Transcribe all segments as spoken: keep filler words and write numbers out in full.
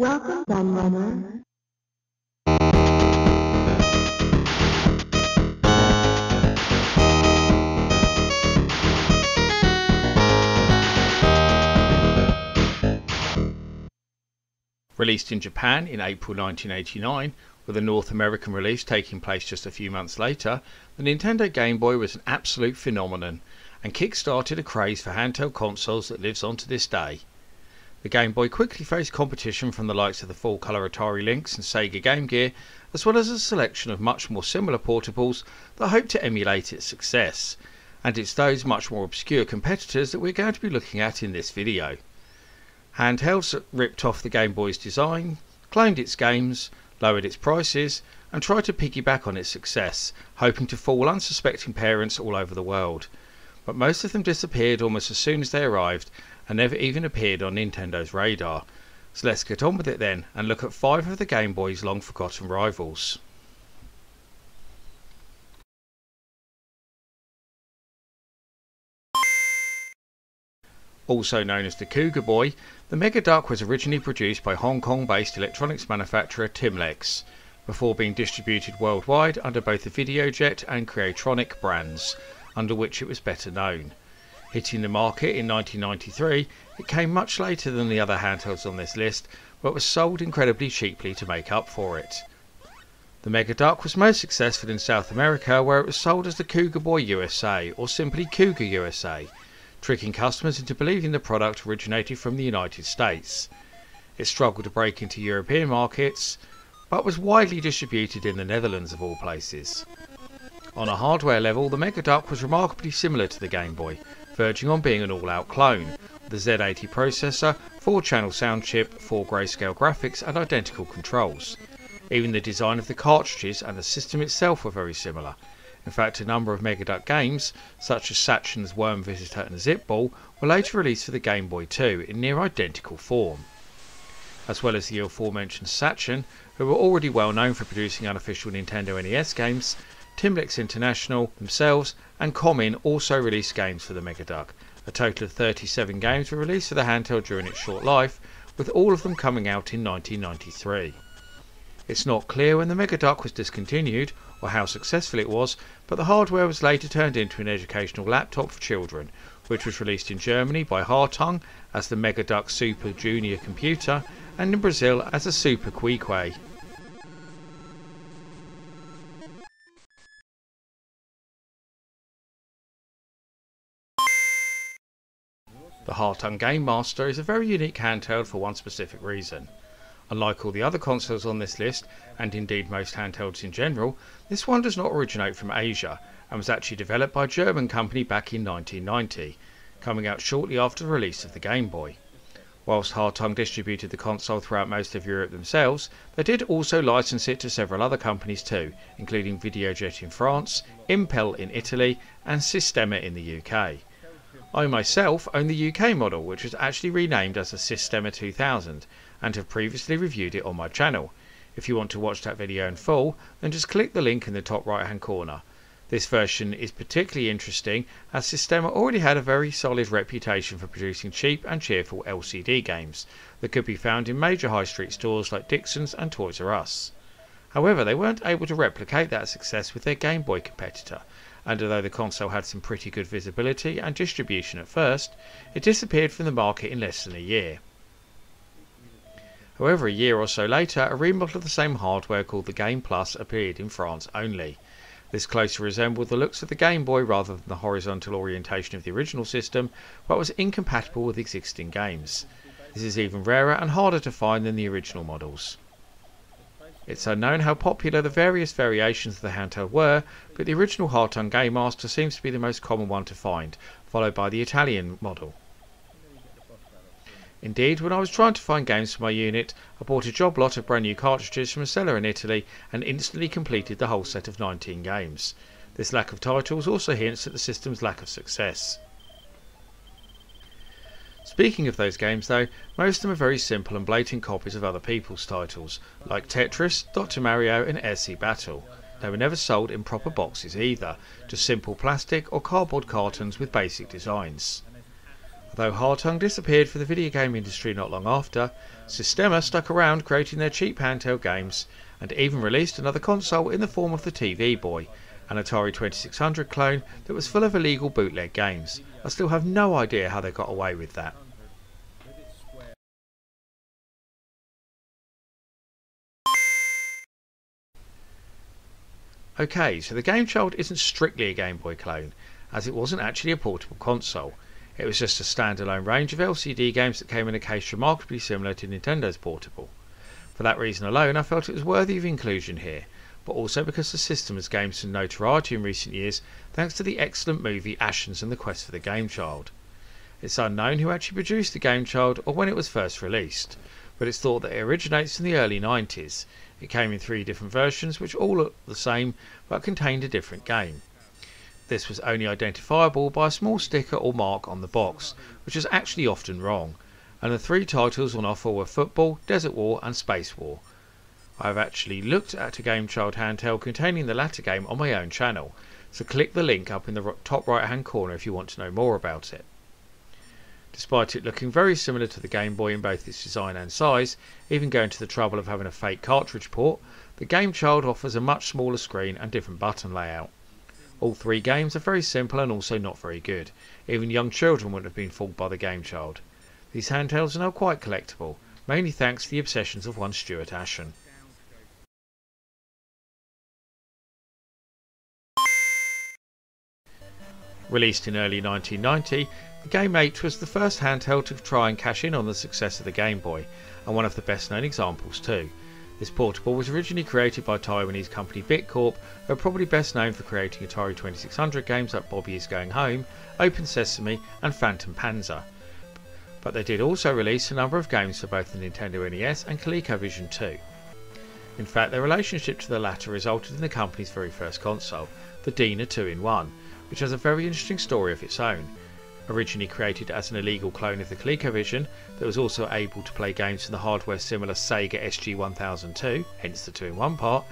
Welcome, Gun Runner. Released in Japan in April nineteen eighty-nine, with a North American release taking place just a few months later, the Nintendo Game Boy was an absolute phenomenon and kick-started a craze for handheld consoles that lives on to this day. The Game Boy quickly faced competition from the likes of the full-colour Atari Lynx and Sega Game Gear, as well as a selection of much more similar portables that hoped to emulate its success, and it's those much more obscure competitors that we're going to be looking at in this video. Handhelds ripped off the Game Boy's design, cloned its games, lowered its prices, and tried to piggyback on its success, hoping to fool unsuspecting parents all over the world. But most of them disappeared almost as soon as they arrived and never even appeared on Nintendo's radar. So let's get on with it then and look at five of the Game Boy's long-forgotten rivals. Also known as the Cougar Boy, the Mega Duck was originally produced by Hong Kong-based electronics manufacturer Timlex, before being distributed worldwide under both the Videojet and Creatronic brands, under which it was better known. Hitting the market in nineteen ninety-three, it came much later than the other handhelds on this list, but was sold incredibly cheaply to make up for it. The Mega Duck was most successful in South America, where it was sold as the Cougar Boy U S A, or simply Cougar U S A, tricking customers into believing the product originated from the United States. It struggled to break into European markets, but was widely distributed in the Netherlands of all places. On a hardware level, the Mega Duck was remarkably similar to the Game Boy, verging on being an all-out clone, with a Z eighty processor, four channel sound chip, four grayscale graphics and identical controls. Even the design of the cartridges and the system itself were very similar. In fact, a number of Mega Duck games, such as Sachen, Worm Visitor and Zipball, were later released for the Game Boy two in near identical form. As well as the aforementioned Sachen, who were already well known for producing unofficial Nintendo N E S games, Timblex International themselves and Comin also released games for the Mega Duck. A total of thirty-seven games were released for the handheld during its short life, with all of them coming out in nineteen ninety-three. It's not clear when the Mega Duck was discontinued or how successful it was, but the hardware was later turned into an educational laptop for children, which was released in Germany by Hartung as the Mega Duck Super Junior computer and in Brazil as a Super Quique. The Hartung Game Master is a very unique handheld for one specific reason. Unlike all the other consoles on this list, and indeed most handhelds in general, this one does not originate from Asia, and was actually developed by a German company back in nineteen ninety, coming out shortly after the release of the Game Boy. Whilst Hartung distributed the console throughout most of Europe themselves, they did also license it to several other companies too, including Videojet in France, Impel in Italy, and Systema in the U K. I myself own the U K model, which was actually renamed as the Systema two thousand, and have previously reviewed it on my channel. If you want to watch that video in full, then just click the link in the top right hand corner. This version is particularly interesting as Systema already had a very solid reputation for producing cheap and cheerful L C D games that could be found in major high street stores like Dixons and Toys R Us. However, they weren't able to replicate that success with their Game Boy competitor, and although the console had some pretty good visibility and distribution at first, it disappeared from the market in less than a year. However, a year or so later, a remodel of the same hardware called the Game Plus appeared in France only. This closely resembled the looks of the Game Boy rather than the horizontal orientation of the original system, but was incompatible with existing games. This is even rarer and harder to find than the original models. It's unknown how popular the various variations of the handheld were, but the original Hartung Game Master seems to be the most common one to find, followed by the Italian model. Indeed, when I was trying to find games for my unit, I bought a job lot of brand new cartridges from a seller in Italy and instantly completed the whole set of nineteen games. This lack of titles also hints at the system's lack of success. Speaking of those games though, most of them are very simple and blatant copies of other people's titles, like Tetris, Doctor Mario and R C Battle. They were never sold in proper boxes either, just simple plastic or cardboard cartons with basic designs. Though Hartung disappeared from the video game industry not long after, Systema stuck around creating their cheap handheld games, and even released another console in the form of the T V Boy, an Atari twenty-six hundred clone that was full of illegal bootleg games. I still have no idea how they got away with that. Okay, so the Game Child isn't strictly a Game Boy clone, as it wasn't actually a portable console. It was just a standalone range of L C D games that came in a case remarkably similar to Nintendo's portable. For that reason alone, I felt it was worthy of inclusion here, but also because the system has gained some notoriety in recent years thanks to the excellent movie Ashens and the Quest for the Game Child. It's unknown who actually produced the Game Child or when it was first released, but it's thought that it originates in the early nineties. It came in three different versions which all looked the same but contained a different game. This was only identifiable by a small sticker or mark on the box, which was actually often wrong, and the three titles on offer were Football, Desert War and Space War. I have actually looked at a Game Child handheld containing the latter game on my own channel, so click the link up in the top right hand corner if you want to know more about it. Despite it looking very similar to the Game Boy in both its design and size, even going to the trouble of having a fake cartridge port, the Game Child offers a much smaller screen and different button layout. All three games are very simple and also not very good. Even young children wouldn't have been fooled by the Game Child. These handhelds are now quite collectible, mainly thanks to the obsessions of one Stuart Ashen. Released in early nineteen ninety, the Gamate was the first handheld to try and cash in on the success of the Game Boy, and one of the best known examples too. This portable was originally created by Taiwanese company BitCorp, who are probably best known for creating Atari twenty-six hundred games like Bobby Is Going Home, Open Sesame and Phantom Panzer. But they did also release a number of games for both the Nintendo N E S and ColecoVision too. In fact, their relationship to the latter resulted in the company's very first console, the Dina two in one, which has a very interesting story of its own. Originally created as an illegal clone of the ColecoVision that was also able to play games from the hardware similar Sega S G one thousand two, hence the two in one part,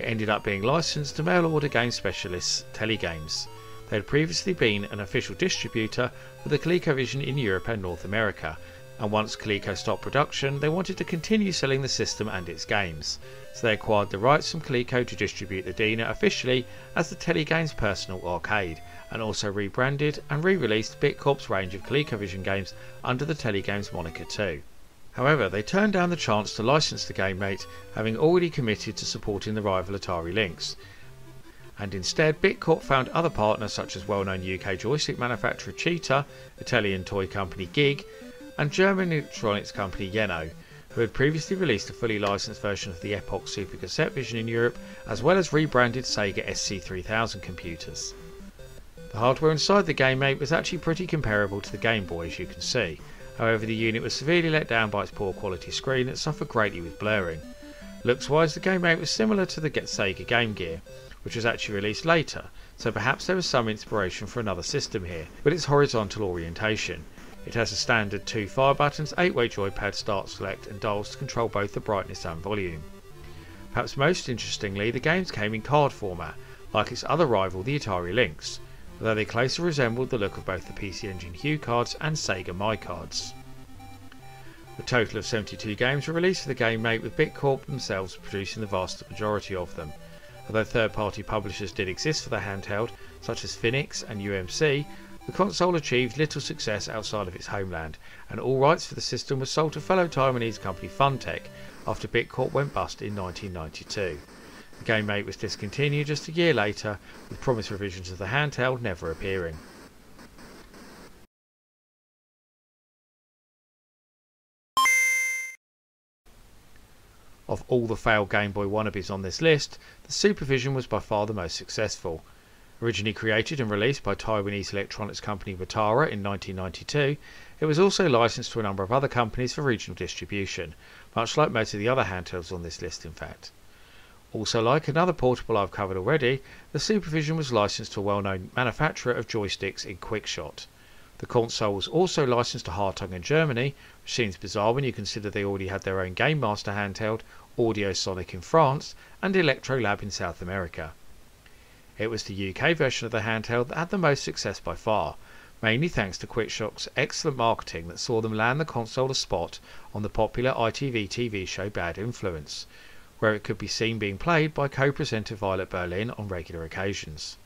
it ended up being licensed to mail order game specialists Telegames. They had previously been an official distributor for the ColecoVision in Europe and North America, and once Coleco stopped production they wanted to continue selling the system and its games, so they acquired the rights from Coleco to distribute the Dina officially as the Telegames Personal Arcade, and also rebranded and re-released BitCorp's range of ColecoVision games under the Telegames moniker too. However, they turned down the chance to license the Gamate, having already committed to supporting the rival Atari Lynx, and instead BitCorp found other partners such as well-known U K joystick manufacturer Cheetah, Italian toy company Gig, and German electronics company Yeno, who had previously released a fully licensed version of the Epoch Super Cassette Vision in Europe, as well as rebranded Sega S C three thousand computers. The hardware inside the Gamate was actually pretty comparable to the Game Boy, as you can see. However, the unit was severely let down by its poor quality screen that suffered greatly with blurring. Looks wise, the Gamate was similar to the Sega Game Gear, which was actually released later, so perhaps there was some inspiration for another system here, with its horizontal orientation. It has a standard two fire buttons, eight way joypad, start, select and dials to control both the brightness and volume. Perhaps most interestingly, the games came in card format, like its other rival the Atari Lynx, though they closely resembled the look of both the P C Engine Hue cards and Sega My cards. A total of seventy-two games were released for the Gamate, with BitCorp themselves producing the vast majority of them. Although third-party publishers did exist for the handheld, such as Phoenix and U M C, the console achieved little success outside of its homeland, and all rights for the system were sold to fellow Taiwanese company Funtech after BitCorp went bust in nineteen ninety-two. The Gamate was discontinued just a year later, with promised revisions of the handheld never appearing. Of all the failed Game Boy wannabes on this list, the Supervision was by far the most successful. Originally created and released by Taiwanese electronics company Watara in nineteen ninety-two, it was also licensed to a number of other companies for regional distribution, much like most of the other handhelds on this list in fact. Also, like another portable I've covered already, the Supervision was licensed to a well-known manufacturer of joysticks in Quickshot. The console was also licensed to Hartung in Germany, which seems bizarre when you consider they already had their own Game Master handheld, Audio Sonic in France, and Electrolab in South America. It was the U K version of the handheld that had the most success by far, mainly thanks to Quickshot's excellent marketing that saw them land the console a spot on the popular I T V T V show Bad Influence, where it could be seen being played by co-presenter Violet Berlin on regular occasions.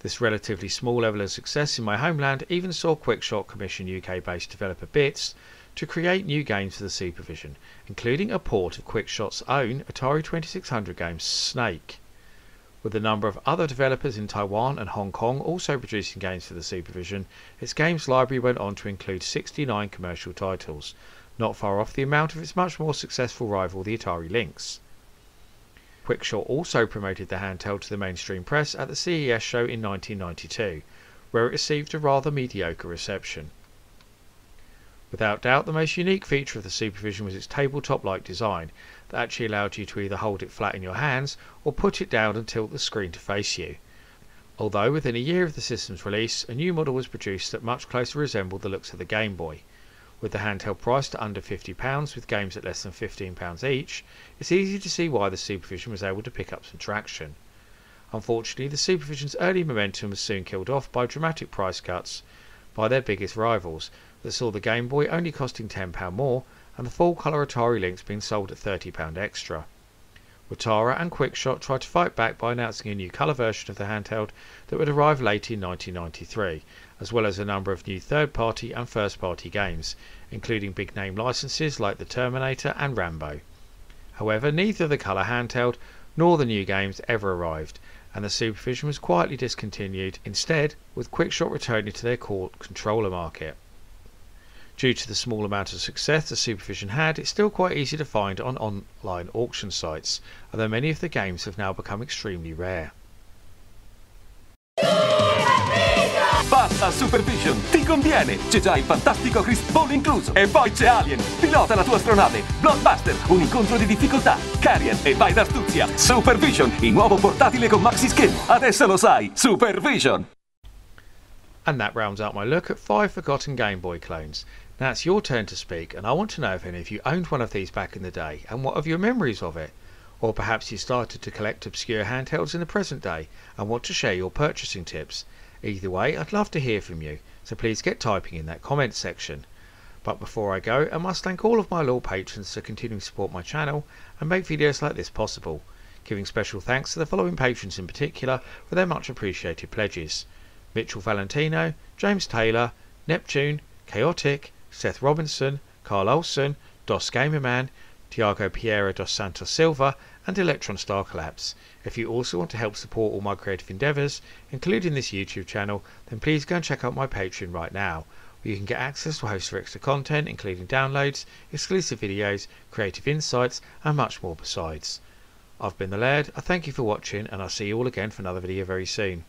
This relatively small level of success in my homeland even saw Quickshot commission U K-based developer Bits to create new games for the Supervision, including a port of Quickshot's own Atari twenty-six hundred game Snake, with a number of other developers in Taiwan and Hong Kong also producing games for the Supervision. Its games library went on to include sixty-nine commercial titles, not far off the amount of its much more successful rival, the Atari Lynx. Quickshot also promoted the handheld to the mainstream press at the C E S show in nineteen ninety-two, where it received a rather mediocre reception. Without doubt, the most unique feature of the Supervision was its tabletop-like design that actually allowed you to either hold it flat in your hands or put it down and tilt the screen to face you. Although within a year of the system's release, a new model was produced that much closely resembled the looks of the Game Boy. With the handheld priced at under fifty pounds with games at less than fifteen pounds each, it's easy to see why the Supervision was able to pick up some traction. Unfortunately, the Supervision's early momentum was soon killed off by dramatic price cuts by their biggest rivals, that saw the Game Boy only costing ten pounds more and the full-colour Atari Lynx being sold at thirty pounds extra. Watara and Quickshot tried to fight back by announcing a new colour version of the handheld that would arrive late in nineteen ninety-three, as well as a number of new third-party and first-party games, including big-name licenses like The Terminator and Rambo. However, neither the colour handheld nor the new games ever arrived, and the Supervision was quietly discontinued, instead with Quickshot returning to their core controller market. Due to the small amount of success the Supervision had, it's still quite easy to find on online auction sites, although many of the games have now become extremely rare. Passa Supervision, ti conviene! C'è già il fantastico Chris Paul incluso. E poi c'è Alien, pilota la tua astronave. Blockbuster, un incontro di difficoltà. Carrier e vai d'astuzia. Supervision, il nuovo portatile con maxi schermo. Adesso lo sai, Supervision! And that rounds out my look at five forgotten Game Boy clones. Now it's your turn to speak, and I want to know if any of you owned one of these back in the day, and what are your memories of it? Or perhaps you started to collect obscure handhelds in the present day, and want to share your purchasing tips. Either way, I'd love to hear from you, so please get typing in that comment section. But before I go, I must thank all of my loyal patrons for continuing to support my channel, and make videos like this possible, giving special thanks to the following patrons in particular for their much appreciated pledges: Mitchell Valentino, James Taylor, Neptune, Chaotic, Seth Robinson, Carl Olsen, Dos Gamerman, Tiago Piera dos Santos Silva, and Electron Star Collapse. If you also want to help support all my creative endeavours, including this YouTube channel, then please go and check out my Patreon right now, where you can get access to a host of extra content, including downloads, exclusive videos, creative insights, and much more besides. I've been the Laird, I thank you for watching, and I'll see you all again for another video very soon.